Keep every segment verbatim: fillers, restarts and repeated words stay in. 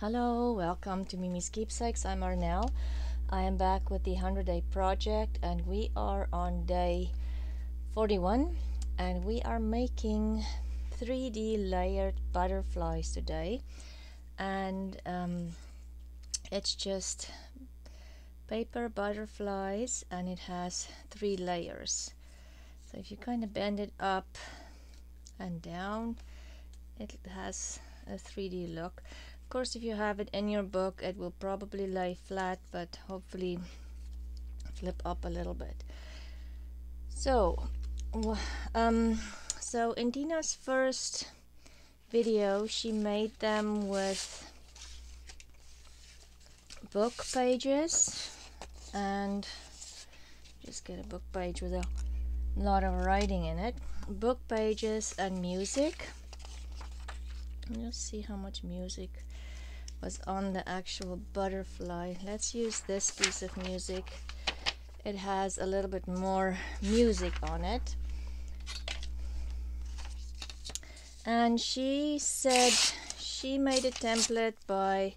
Hello, welcome to Mimi's Keepsakes. I'm Arnell. I am back with the one hundred day project, and we are on day forty-one, and we are making three D layered butterflies today. And um, it's just paper butterflies, and it has three layers. So if you kind of bend it up and down, it has a three D look. Of course, if you have it in your book, it will probably lay flat, but hopefully flip up a little bit. So um, so in Tina's first video, she made them with book pages, and just get a book page with a lot of writing in it, book pages and music. You'll see how much music was on the actual butterfly. Let's use this piece of music. It has a little bit more music on it. And she said she made a template by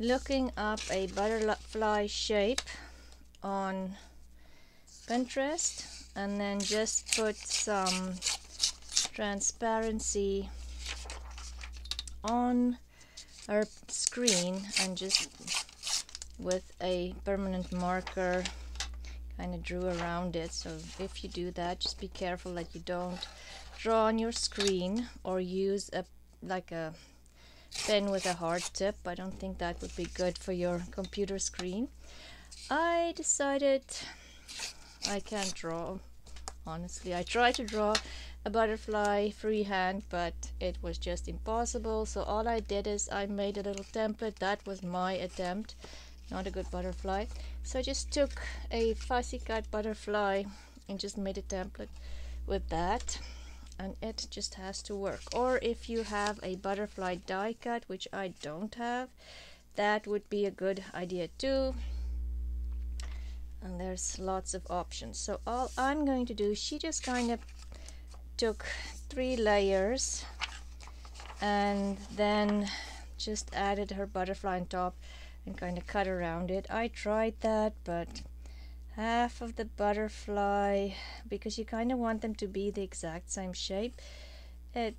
looking up a butterfly shape on Pinterest and then just put some transparency on her screen, and just with a permanent marker kind of drew around it. So if you do that, just be careful that you don't draw on your screen or use a like a pen with a hard tip. I don't think that would be good for your computer screen. I decided I can't draw. Honestly, I tried to draw a butterfly freehand, but it was just impossible. So all I did is I made a little template. That was my attempt. Not a good butterfly. So I just took a fussy cut butterfly and just made a template with that, and it just has to work. Or if you have a butterfly die cut, which I don't have, that would be a good idea too. And there's lots of options. So all I'm going to do, she just kind of took three layers and then just added her butterfly on top and kind of cut around it. I tried that, but half of the butterfly, because you kind of want them to be the exact same shape, it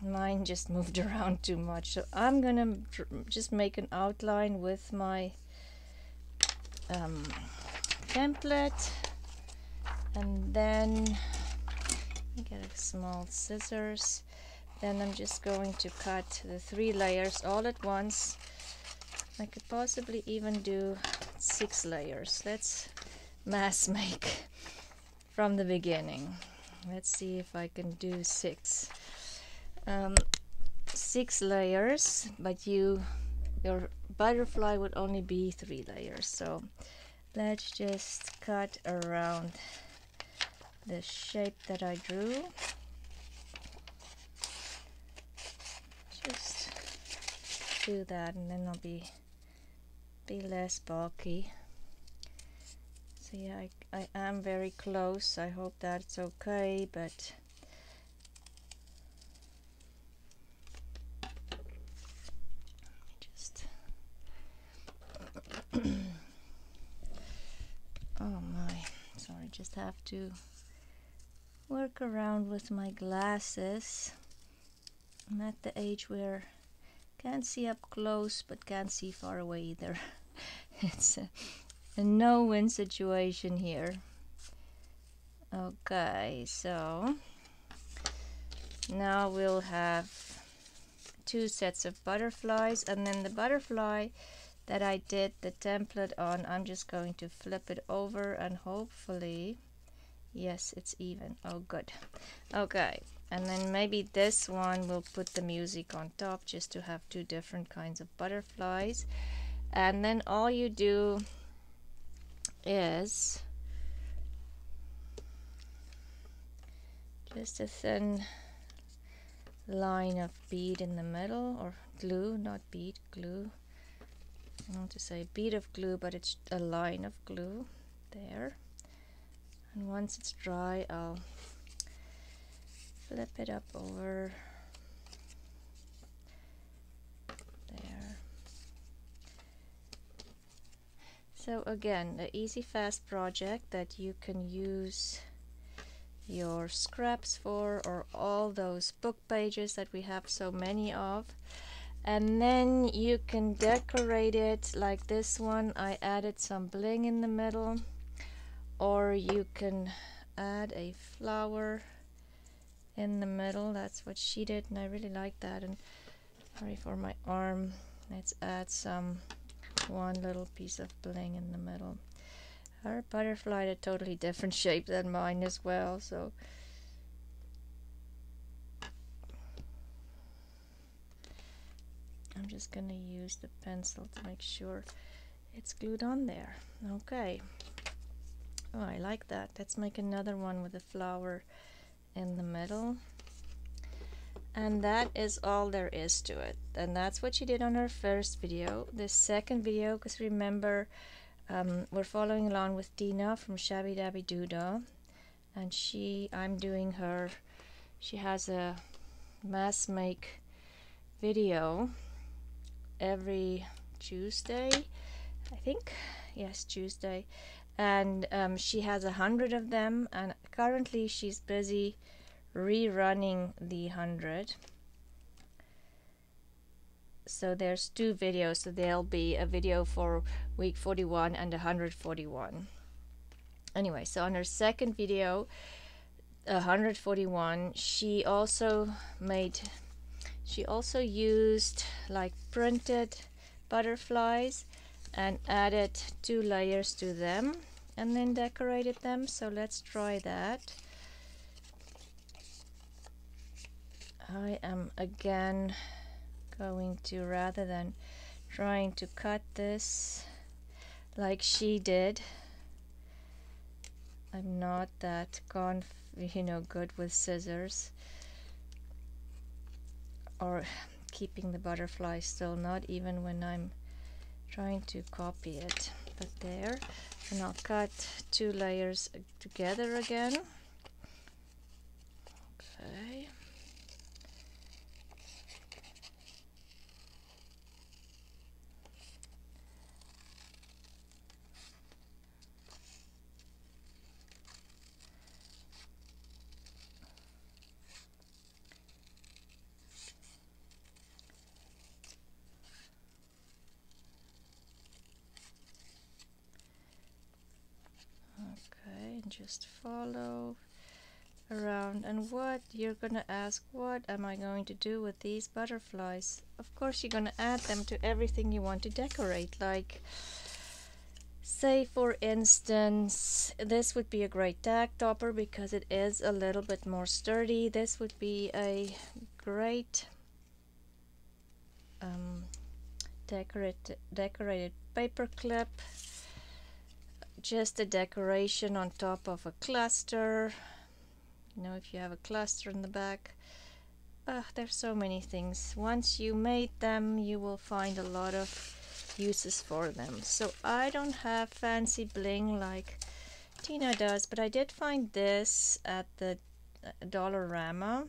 mine just moved around too much. So I'm gonna just make an outline with my um, template, and then get a small scissors. Then I'm just going to cut the three layers all at once. I could possibly even do six layers. Let's mass make from the beginning. Let's see if I can do six um, six layers, but you your butterfly would only be three layers. So let's just cut around the shape that I drew. Just do that, and then I'll be be less bulky. So yeah, I, I am very close. I hope that's okay, but just oh my, sorry, just have to work around with my glasses. I'm at the age where can't see up close but can't see far away either. It's a, a no-win situation here. Okay, so now we'll have two sets of butterflies, and then the butterfly that I did the template on, I'm just going to flip it over, and hopefully yes, it's even. Oh, good. Okay, and then maybe this one will put the music on top, just to have two different kinds of butterflies. And then all you do is just a thin line of bead in the middle, or glue, not bead, glue. I want to say bead of glue, but it's a line of glue there. And once it's dry, I'll flip it up over there. So again, the easy fast project that you can use your scraps for, or all those book pages that we have so many of. And then you can decorate it like this one. I added some bling in the middle, or you can add a flower in the middle. That's what she did, and I really like that. And sorry for my arm. Let's add some one little piece of bling in the middle. Her butterfly had a totally different shape than mine as well, so I'm just going to use the pencil to make sure it's glued on there. Okay. Oh, I like that. Let's make another one with a flower in the middle. And that is all there is to it. And that's what she did on her first video. The second video, because remember, um, we're following along with Tina from Shabby Dabby Duda. And she, I'm doing her, she has a mass make video every Tuesday, I think. Yes, Tuesday. And um, she has a hundred of them, and currently she's busy rerunning the hundred. So there's two videos, so there'll be a video for week forty-one and one hundred forty-one. Anyway, so on her second video, one hundred forty-one, she also made, she also used like printed butterflies and added two layers to them and then decorated them. So let's try that. I am again going to, rather than trying to cut this like she did, I'm not that conf you know good with scissors or keeping the butterfly still, not even when I'm trying to copy it. But there, and I'll cut two layers together again. Okay. Just follow around. And what you're gonna ask, what am I going to do with these butterflies? Of course you're gonna add them to everything you want to decorate. Like, say for instance, this would be a great tag topper because it is a little bit more sturdy. This would be a great um, decorate, decorated paper clip. Just a decoration on top of a cluster, you know, if you have a cluster in the back. Ah, there's so many things. Once you made them, you will find a lot of uses for them. So I don't have fancy bling like Tina does, but I did find this at the Dollarama,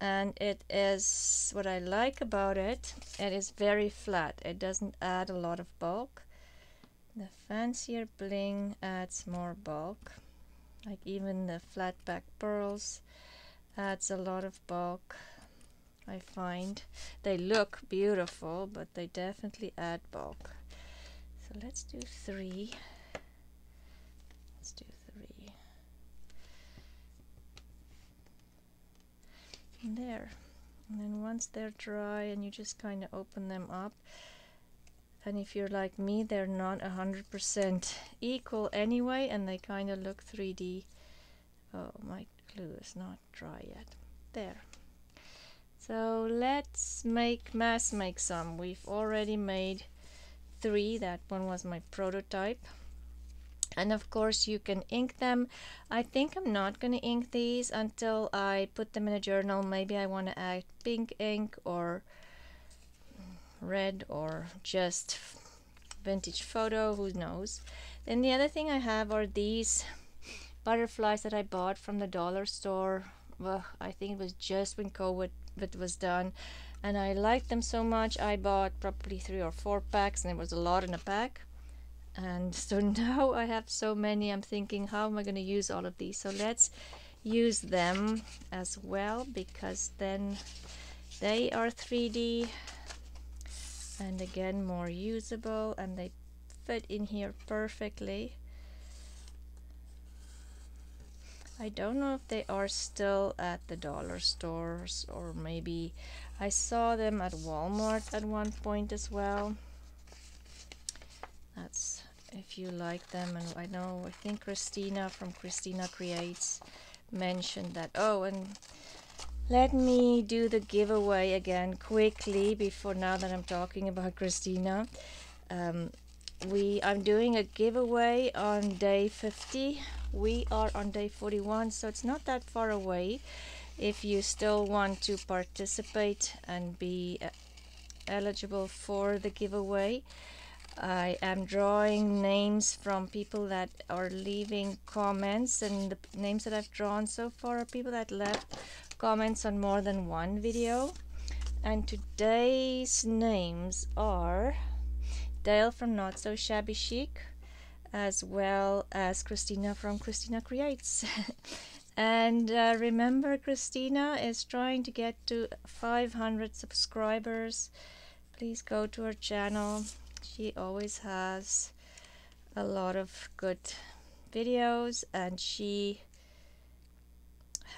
and it is, what I like about it, it is very flat. It doesn't add a lot of bulk. The fancier bling adds more bulk, like even the flat back pearls adds a lot of bulk. I find they look beautiful, but they definitely add bulk. So let's do three. Let's do three. And there. And then once they're dry, and you just kind of open them up. And if you're like me, they're not one hundred percent equal anyway, and they kind of look three D. Oh, my glue is not dry yet. There. So let's make, mass make some. We've already made three. That one was my prototype. And of course you can ink them. I think I'm not going to ink these until I put them in a journal. Maybe I want to add pink ink or red, or just vintage photo, who knows. Then the other thing I have are these butterflies that I bought from the dollar store. Well, I think it was just when COVID was done, and I liked them so much I bought probably three or four packs, and it was a lot in a pack. And so now I have so many, I'm thinking, how am I going to use all of these? So let's use them as well, because then they are three D and again more usable, and they fit in here perfectly. I don't know if they are still at the dollar stores, or maybe I saw them at Walmart at one point as well. That's if you like them. And I know, I think Christina from Christina Creates mentioned that. Oh, and let me do the giveaway again quickly before, now that I'm talking about Christina. Um, we I'm doing a giveaway on day fifty. We are on day forty-one, so it's not that far away. If you still want to participate and be uh, eligible for the giveaway, I am drawing names from people that are leaving comments, and the names that I've drawn so far are people that left comments on more than one video. And today's names are Dale from Not So Shabby Chic, as well as Christina from Christina Creates. And uh, remember, Christina is trying to get to five hundred subscribers. Please go to her channel. She always has a lot of good videos, and she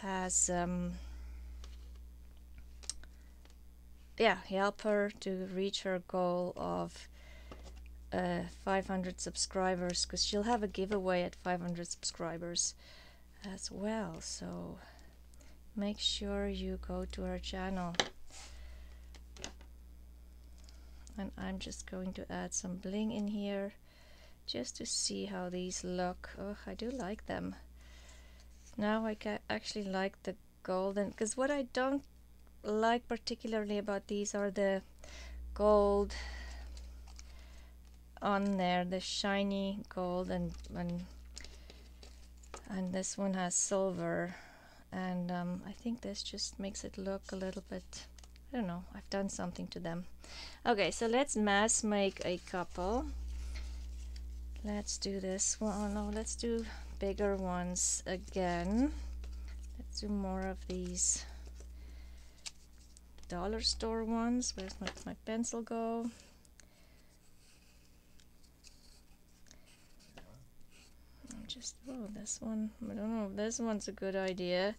has um yeah help her to reach her goal of uh, five hundred subscribers, because she'll have a giveaway at five hundred subscribers as well. So make sure you go to her channel. And I'm just going to add some bling in here just to see how these look. Oh, I do like them. Now I can actually like the golden, because what I don't like particularly about these are the gold on there, the shiny gold, and and, and this one has silver, and um, I think this just makes it look a little bit, I don't know, I've done something to them. Okay, so let's mass make a couple. Let's do this one. Oh no, let's do bigger ones again. Let's do more of these dollar store ones. Where's my, my pencil go? I'm just, oh, this one, I don't know if this one's a good idea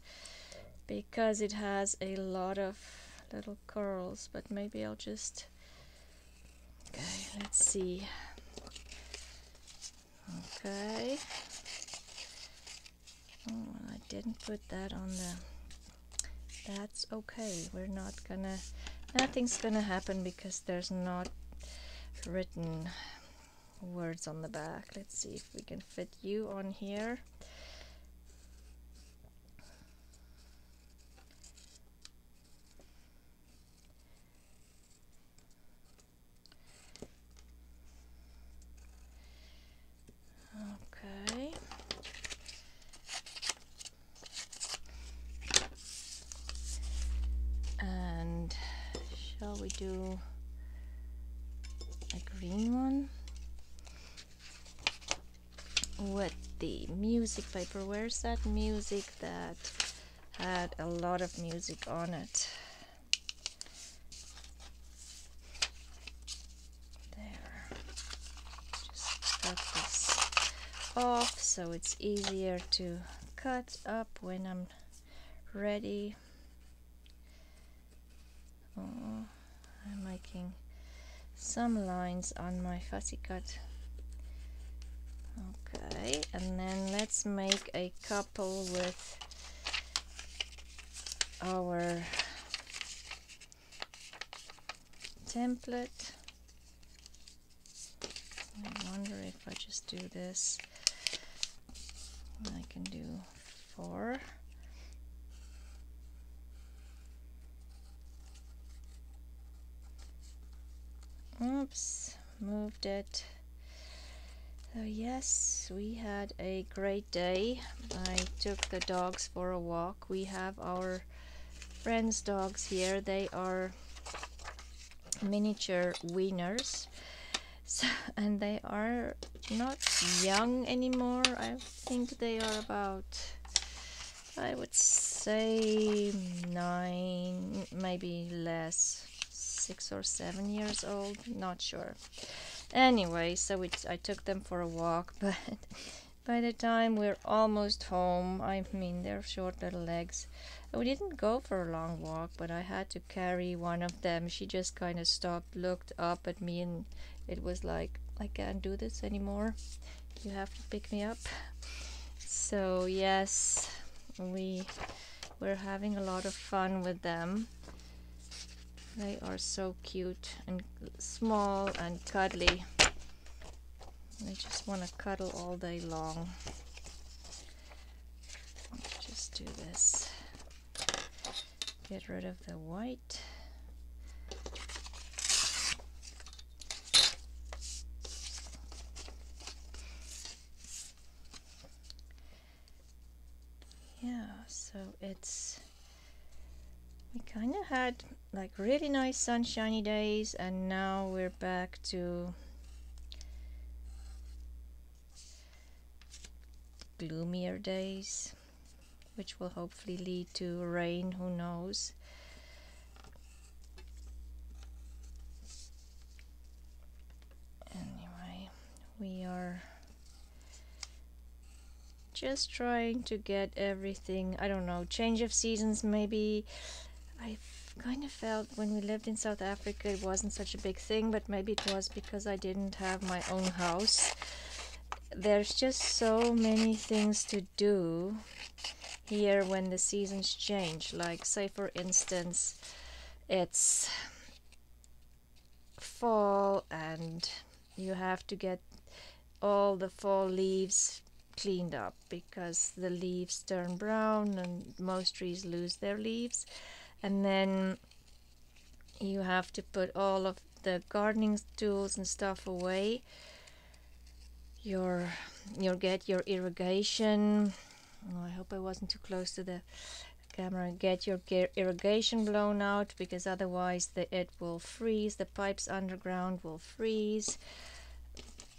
because it has a lot of little curls, but maybe I'll just, okay, let's see. Okay, oh, I didn't put that on the, that's okay, we're not gonna, nothing's gonna happen because there's not written words on the back. Let's see if we can fit you on here. We do a green one with the music paper. Where's that music that had a lot of music on it? There. Just cut this off so it's easier to cut up when I'm ready. Oh, I'm making some lines on my fussy cut. Okay, and then let's make a couple with our template. I wonder if I just do this. I can do four. Oops, moved it. So yes, we had a great day. I took the dogs for a walk. We have our friends' dogs here. They are miniature wieners. So, and they are not young anymore. I think they are about, I would say nine, maybe less, six or seven years old, not sure. Anyway, so it, I took them for a walk, but by the time we're almost home, I mean, they're short little legs. We didn't go for a long walk, but I had to carry one of them. She just kind of stopped, looked up at me, and it was like, I can't do this anymore. You have to pick me up. So yes, we we're having a lot of fun with them. They are so cute and small and cuddly. I just want to cuddle all day long. Let's just do this. Get rid of the white. Yeah, so it's, we kind of had like really nice sunshiny days, and now we're back to gloomier days, which will hopefully lead to rain, who knows. Anyway, we are just trying to get everything, I don't know, change of seasons maybe. I kind of felt when we lived in South Africa it wasn't such a big thing, but maybe it was because I didn't have my own house. There's just so many things to do here when the seasons change. Like, say for instance, it's fall and you have to get all the fall leaves cleaned up because the leaves turn brown and most trees lose their leaves, and then you have to put all of the gardening tools and stuff away. Your you'll get your irrigation. Oh, I hope I wasn't too close to the camera. Get your irrigation blown out, because otherwise the, it will freeze. The pipes underground will freeze.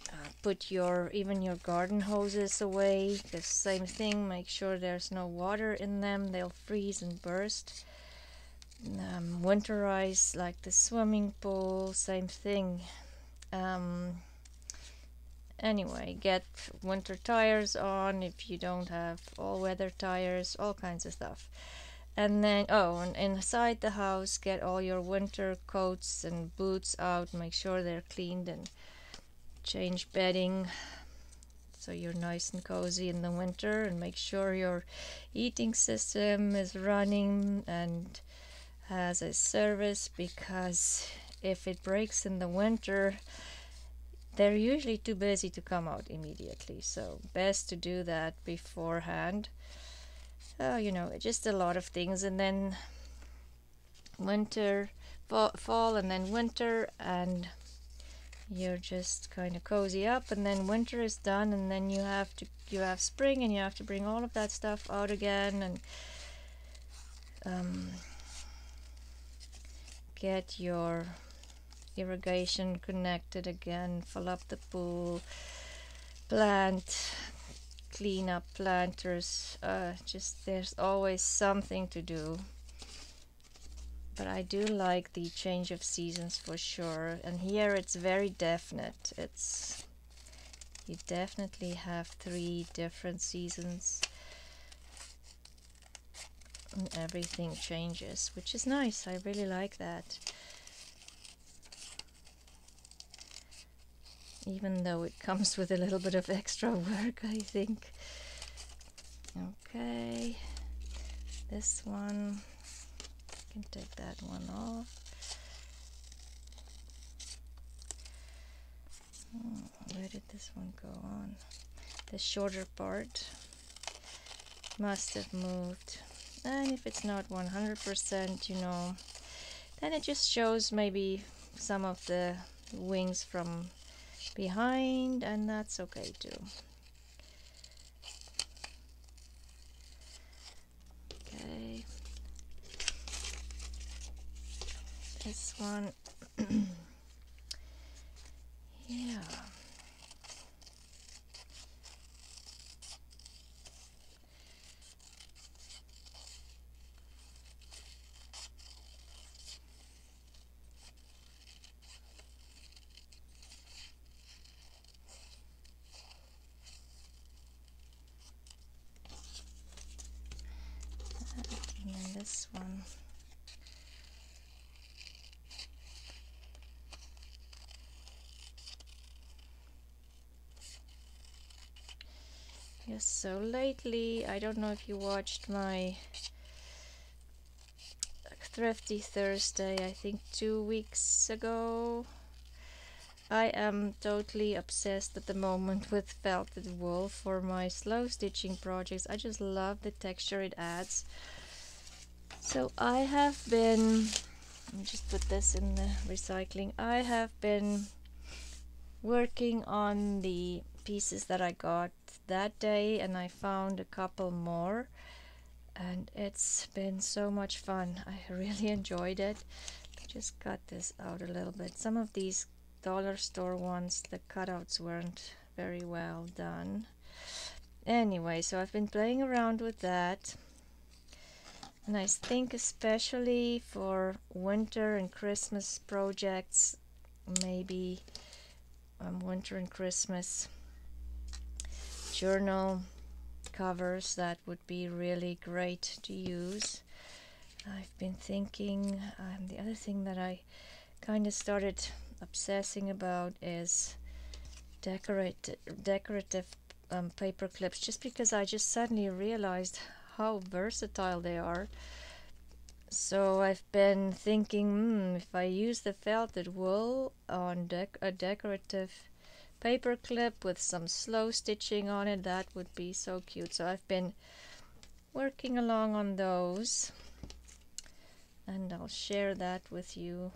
Uh, put your even your garden hoses away. The same thing. Make sure there's no water in them. They'll freeze and burst. Um, winterize like the swimming pool. Same thing. Um, Anyway, get winter tires on if you don't have all-weather tires, all kinds of stuff. And then, oh, and inside the house, get all your winter coats and boots out. Make sure they're cleaned, and change bedding so you're nice and cozy in the winter. And make sure your heating system is running and has a service, because if it breaks in the winter, they're usually too busy to come out immediately, so best to do that beforehand. Uh, you know, just a lot of things, and then winter, fall, fall and then winter, and you're just kind of cozy up, and then winter is done, and then you have to you have spring, and you have to bring all of that stuff out again, and um, get your irrigation connected again, fill up the pool, plant, clean up planters. Uh, just there's always something to do, but I do like the change of seasons for sure, and here it's very definite. It's you definitely have three different seasons and everything changes, which is nice. I really like that, even though it comes with a little bit of extra work, I think. Okay, this one, I can take that one off. Where did this one go on? The shorter part must have moved. And if it's not one hundred percent, you know, then it just shows maybe some of the wings from behind, and that's okay too. Okay, this one. Yeah, Yes, so lately, I don't know if you watched my Thrifty Thursday, I think two weeks ago. I am totally obsessed at the moment with felted wool for my slow stitching projects. I just love the texture it adds. So I have been, let me just put this in the recycling. I have been working on the pieces that I got that day, and I found a couple more, and it's been so much fun. I really enjoyed it. Just cut this out a little bit. Some of these dollar store ones, the cutouts weren't very well done. Anyway, so I've been playing around with that, and I think especially for winter and Christmas projects, maybe um, winter and Christmas journal covers, that would be really great to use. I've been thinking, um, the other thing that I kind of started obsessing about is decorate, decorative um, paper clips, just because I just suddenly realized how versatile they are. So I've been thinking, hmm, if I use the felted wool on dec a decorative paper clip with some slow stitching on it, that would be so cute. So I've been working along on those, and I'll share that with you.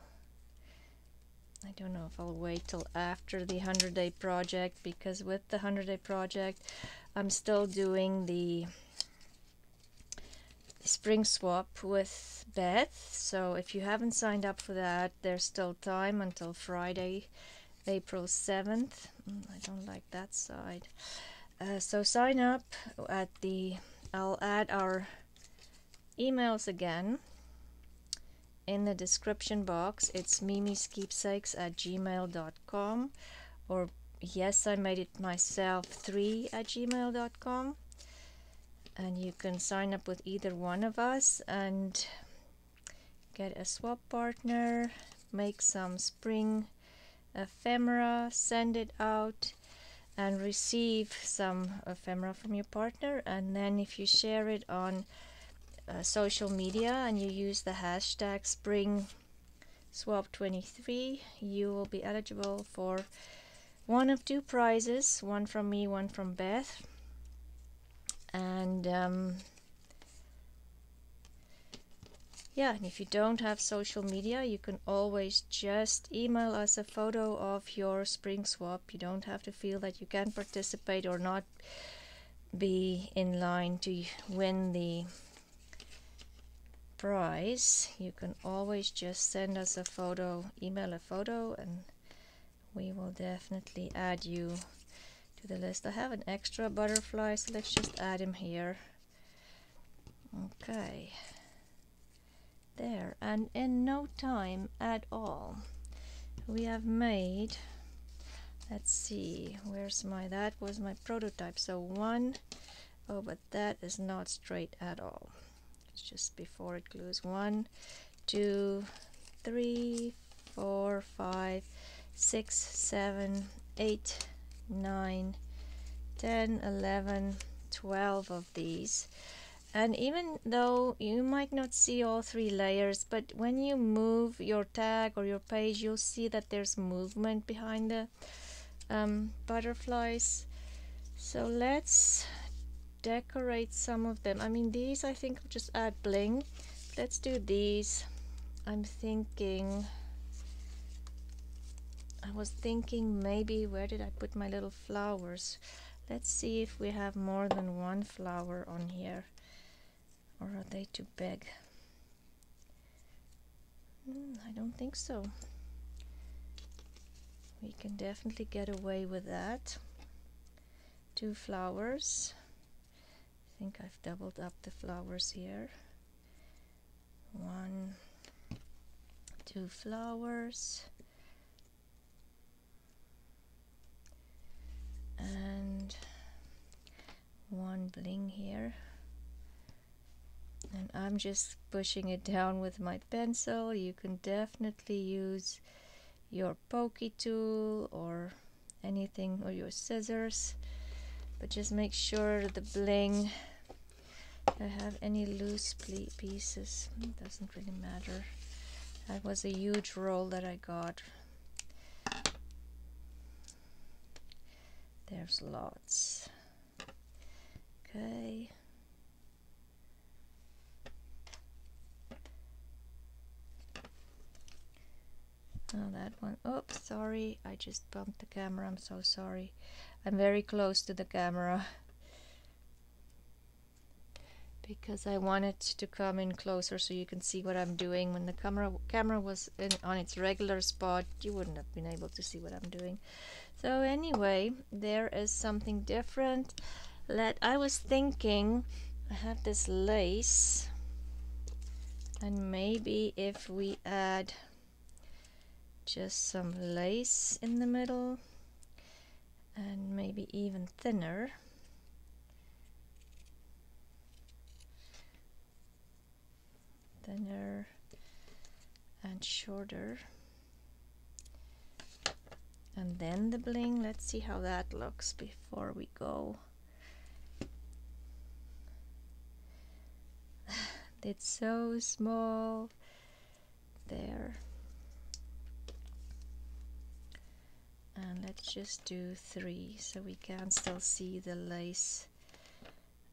I don't know if I'll wait till after the one hundred day project, because with the one hundred day project I'm still doing the spring swap with Beth. So if you haven't signed up for that, there's still time until Friday, April seventh. I don't like that side. Uh, so sign up at the, I'll add our emails again in the description box. It's Mimi's Keepsakes at gmail dot com, or yes, I made it myself, three at gmail dot com, and you can sign up with either one of us and get a swap partner, make some spring ephemera, send it out, and receive some ephemera from your partner. And then if you share it on Uh, social media and you use the hashtag spring swap twenty-three, you will be eligible for one of two prizes, one from me, one from Beth. And um, yeah, and if you don't have social media, you can always just email us a photo of your spring swap. You don't have to feel that you can participate or not be in line to win the prize. You can always just send us a photo, email a photo, and we will definitely add you to the list. I have an extra butterfly, so let's just add him here. Okay, there, and in no time at all we have made, let's see, where's my, that was my prototype, so one, oh, but that is not straight at all, just before it glues. One two three four five six seven eight nine ten eleven twelve of these. And even though you might not see all three layers, but when you move your tag or your page, you'll see that there's movement behind the um, butterflies. So let's decorate some of them. I mean, these I think just add bling. Let's do these. I'm thinking, I was thinking maybe, where did I put my little flowers? Let's see if we have more than one flower on here, or are they too big? Mm, I don't think so. We can definitely get away with that. Two flowers. I think I've doubled up the flowers here. One, two flowers, and one bling here. And I'm just pushing it down with my pencil. You can definitely use your pokey tool or anything, or your scissors. but just make sure the bling, I have any loose pieces, it doesn't really matter. That was a huge roll that I got. There's lots. Okay. Oh, that one. Oops, sorry. I just bumped the camera. I'm so sorry. I'm very close to the camera because I want it to come in closer so you can see what I'm doing. When the camera camera was in, on its regular spot, you wouldn't have been able to see what I'm doing. So anyway, there is something different. Let I was thinking I have this lace, and maybe if we add just some lace in the middle and maybe even thinner. Thinner and shorter. And then the bling. Let's see how that looks before we go. It's so small. There. And let's just do three so we can still see the lace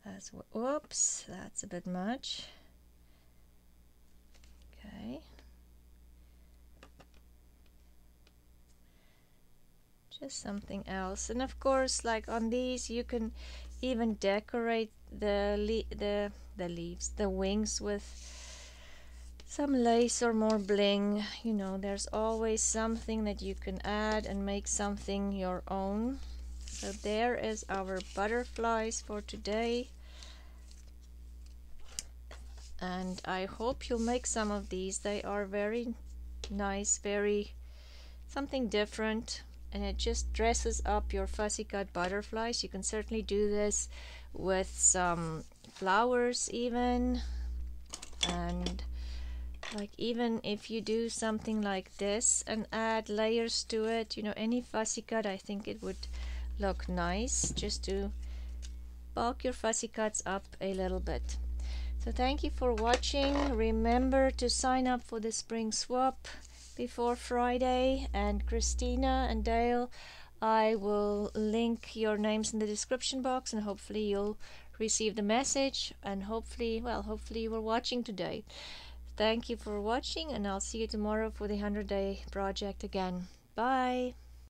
as well. Whoops, that's a bit much. Okay. Just something else. And of course, like on these, you can even decorate the le the the leaves, the wings with some lace or more bling. You know, there's always something that you can add and make something your own. So there is our butterflies for today, and I hope you'll make some of these. They are very nice, very something different, and it just dresses up your fussy cut butterflies. You can certainly do this with some flowers even, and like even if you do something like this and add layers to it, you know, any fussy cut, I think it would look nice just to bulk your fussy cuts up a little bit. So thank you for watching. Remember to sign up for the spring swap before Friday, and Christina and Dale, I will link your names in the description box, and hopefully you'll receive the message, and hopefully, well, hopefully you were watching today. Thank you for watching, and I'll see you tomorrow for the one hundred day project again. Bye!